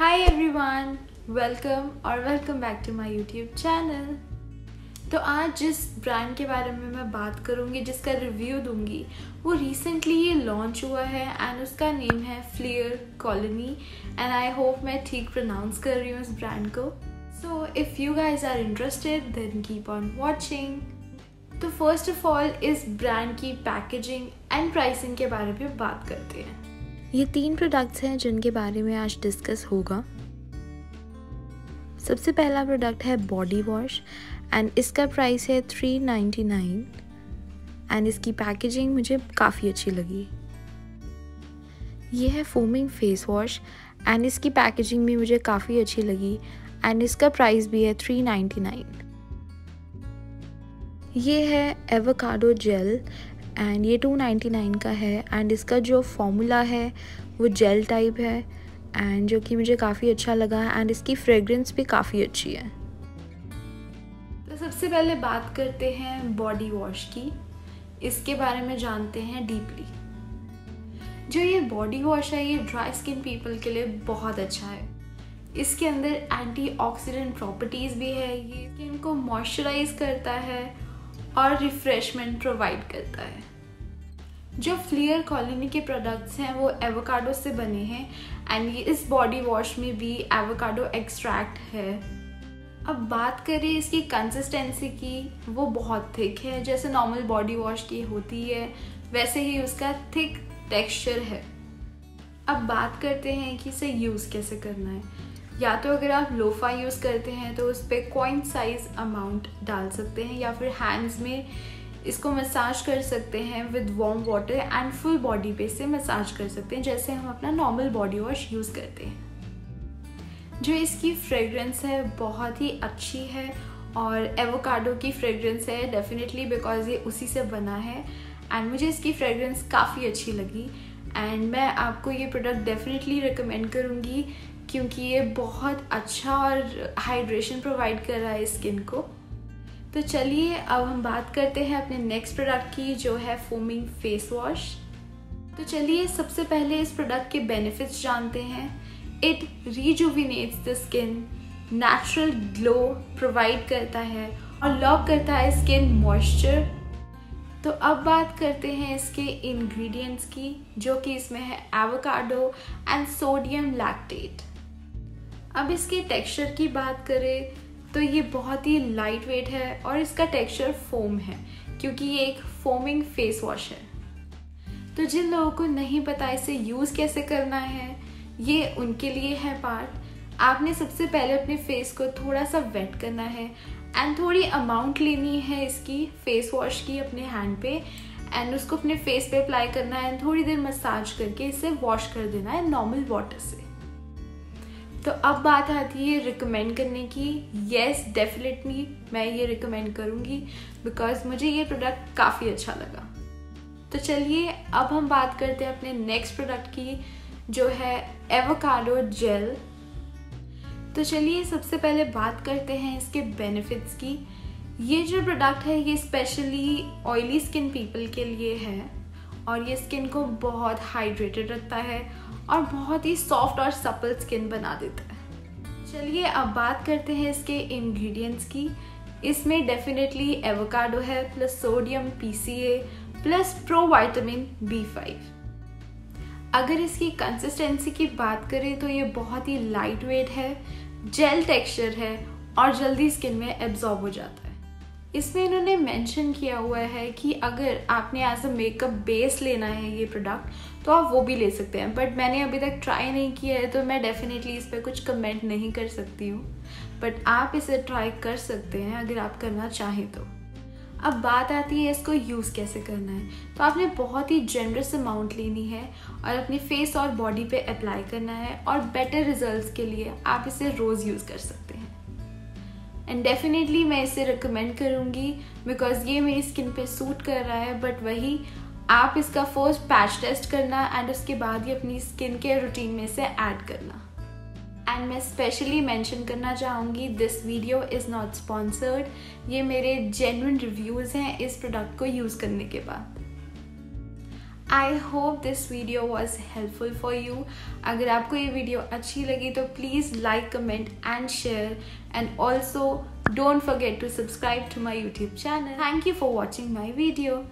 हाय everyone, welcome और welcome back to my YouTube channel. तो आज जिस ब्रांड के बारे में मैं बात करूँगी, जिसका रिव्यू दूँगी, वो रिसेंटली ये लॉन्च हुआ है एंड उसका नेम है flare colony. And I hope मैं ठीक प्रोनाउंस कर रही हूँ इस ब्रांड को। So if you guys are interested then keep on watching. तो फर्स्ट ऑफ ऑल इस ब्रांड की पैकेजिंग एंड प्राइसिंग के बारे में बात करते हैं। ये तीन प्रोडक्ट्स हैं जिनके बारे में आज डिस्कस होगा। सबसे पहला प्रोडक्ट है बॉडी वॉश एंड इसका प्राइस है 399 एंड इसकी पैकेजिंग मुझे काफ़ी अच्छी लगी। ये है फोमिंग फेस वॉश एंड इसकी पैकेजिंग भी मुझे काफ़ी अच्छी लगी एंड इसका प्राइस भी है 399। ये है एवोकाडो जेल एंड ये 299 का है एंड इसका जो फॉर्मूला है वो जेल टाइप है एंड जो कि मुझे काफ़ी अच्छा लगा एंड इसकी फ्रेगरेंस भी काफ़ी अच्छी है। तो सबसे पहले बात करते हैं बॉडी वॉश की, इसके बारे में जानते हैं डीपली। जो ये बॉडी वॉश है ये ड्राई स्किन पीपल के लिए बहुत अच्छा है। इसके अंदर एंटीऑक्सीडेंट प्रॉपर्टीज़ भी है, ये स्किन को मॉइस्चराइज करता है और रिफ्रेशमेंट प्रोवाइड करता है। जो फ्लेयर कॉलोनी के प्रोडक्ट्स हैं वो एवोकाडो से बने हैं एंड ये इस बॉडी वॉश में भी एवोकाडो एक्सट्रैक्ट है। अब बात करें इसकी कंसिस्टेंसी की, वो बहुत थिक है, जैसे नॉर्मल बॉडी वॉश की होती है वैसे ही उसका थिक टेक्सचर है। अब बात करते हैं कि इसे यूज़ कैसे करना है। या तो अगर आप लोफा यूज़ करते हैं तो उस पर कॉइन साइज़ अमाउंट डाल सकते हैं, या फिर हैंड्स में इसको मसाज कर सकते हैं with warm water and full body पे से मसाज कर सकते हैं, जैसे हम अपना नॉर्मल बॉडी वॉश यूज़ करते हैं। जो इसकी फ्रेगरेंस है बहुत ही अच्छी है और एवोकाडो की फ्रेगरेंस है डेफिनेटली, बिकॉज ये उसी से बना है एंड मुझे इसकी फ्रेगरेंस काफ़ी अच्छी लगी एंड मैं आपको ये प्रोडक्ट डेफिनेटली रिकमेंड करूँगी क्योंकि ये बहुत अच्छा और हाइड्रेशन प्रोवाइड कर रहा है स्किन को। तो चलिए अब हम बात करते हैं अपने नेक्स्ट प्रोडक्ट की, जो है फोमिंग फेस वॉश। तो चलिए सबसे पहले इस प्रोडक्ट के बेनिफिट्स जानते हैं। It rejuvenates the skin, natural glow provide करता है और लॉक करता है स्किन मॉइस्चर। तो अब बात करते हैं इसके इंग्रेडिएंट्स की, जो कि इसमें है एवोकाडो एंड सोडियम लैक्टेट। अब इसके टेक्सचर की बात करें तो ये बहुत ही लाइट वेट है और इसका टेक्सचर फोम है क्योंकि ये एक फोमिंग फेस वॉश है। तो जिन लोगों को नहीं पता इसे यूज़ कैसे करना है, ये उनके लिए है पार्ट। आपने सबसे पहले अपने फेस को थोड़ा सा वेट करना है एंड थोड़ी अमाउंट लेनी है इसकी फेस वॉश की अपने हैंड पे एंड उसको अपने फेस पे अप्लाई करना है एंड थोड़ी देर मसाज करके इसे वॉश कर देना है नॉर्मल वाटर से। तो अब बात आती है रिकमेंड करने की। येस, डेफिनेटली मैं ये रिकमेंड करूँगी बिकॉज मुझे ये प्रोडक्ट काफ़ी अच्छा लगा। तो चलिए अब हम बात करते हैं अपने नेक्स्ट प्रोडक्ट की, जो है एवोकाडो जेल। तो चलिए सबसे पहले बात करते हैं इसके बेनिफिट्स की। ये जो प्रोडक्ट है ये स्पेशली ऑयली स्किन पीपल के लिए है और ये स्किन को बहुत हाइड्रेटेड रखता है और बहुत ही सॉफ्ट और सपल स्किन बना देता है। चलिए अब बात करते हैं इसके इंग्रेडिएंट्स की। इसमें डेफिनेटली एवोकाडो है plus sodium PCA plus provitamin B5। अगर इसकी कंसिस्टेंसी की बात करें तो ये बहुत ही लाइट वेट है, जेल टेक्सचर है और जल्दी स्किन में एब्जॉर्ब हो जाता है। इसमें इन्होंने मेंशन किया हुआ है कि अगर आपने एज अ मेकअप बेस लेना है ये प्रोडक्ट तो आप वो भी ले सकते हैं, बट मैंने अभी तक ट्राई नहीं किया है तो मैं डेफिनेटली इस पर कुछ कमेंट नहीं कर सकती हूँ, बट आप इसे ट्राई कर सकते हैं अगर आप करना चाहें तो। अब बात आती है इसको यूज़ कैसे करना है। तो आपने बहुत ही जनरस अमाउंट लेनी है और अपने फेस और बॉडी पे अप्लाई करना है और बेटर रिजल्ट्स के लिए आप इसे रोज़ यूज़ कर सकते हैं एंड डेफिनेटली मैं इसे रिकमेंड करूँगी बिकॉज ये मेरी स्किन पे सूट कर रहा है। बट वही आप इसका फर्स्ट पैच टेस्ट करना एंड उसके बाद ही अपनी स्किन केयर रूटीन में इसे ऐड करना। एंड मैं स्पेशली मेंशन करना चाहूँगी this video is not sponsored, ये मेरे जेन्युइन रिव्यूज़ हैं इस प्रोडक्ट को यूज़ करने के बाद। I hope this video was helpful for you. अगर आपको ये वीडियो अच्छी लगी तो Please like, comment and share, and also don't forget to subscribe to my YouTube channel. Thank you for watching my video.